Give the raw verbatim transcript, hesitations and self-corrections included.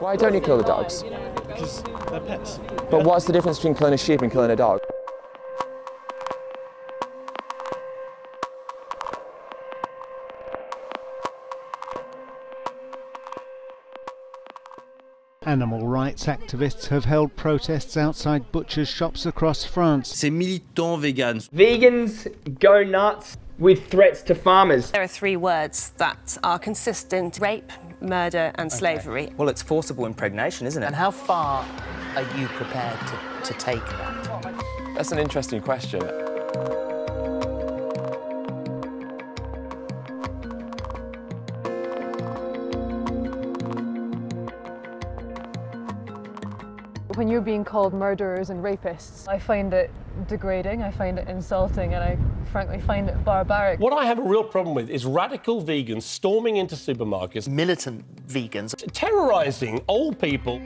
Why don't you kill the dogs? Because they're pets. But what's the difference between killing a sheep and killing a dog? Animal rights activists have held protests outside butchers' shops across France. C'est militant vegans. Vegans go nuts with threats to farmers. There are three words that are consistent: rape, murder and slavery. Okay. Well, it's forcible impregnation, isn't it? And how far are you prepared to, to take that? That's an interesting question. When you're being called murderers and rapists, I find it degrading, I find it insulting, and I frankly find it barbaric. What I have a real problem with is radical vegans storming into supermarkets. Militant vegans. Terrorising old people.